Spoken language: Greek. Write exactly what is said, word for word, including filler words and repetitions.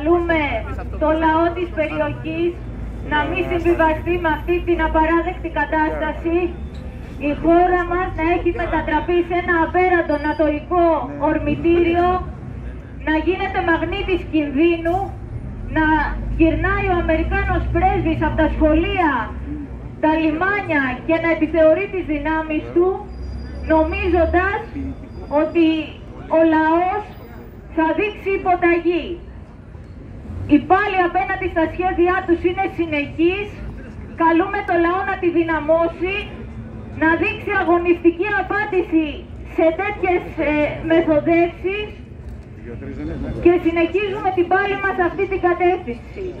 Καλούμε το λαό της περιοχής να μην συμβιβαστεί με αυτή την απαράδεκτη κατάσταση. Η χώρα μας να έχει μετατραπεί σε ένα απέραντο νατοϊκό ορμητήριο, να γίνεται μαγνήτης κινδύνου, να γυρνάει ο Αμερικάνος πρέσβης από τα σχολεία, τα λιμάνια και να επιθεωρεί τις δυνάμεις του, νομίζοντας ότι ο λαός θα δείξει υποταγή. Η πάλη απέναντι στα σχέδιά τους είναι συνεχής. Καλούμε το λαό να τη δυναμώσει, να δείξει αγωνιστική απάντηση σε τέτοιες ε, μεθοδεύσεις και συνεχίζουμε την πάλη μας αυτή την κατεύθυνση.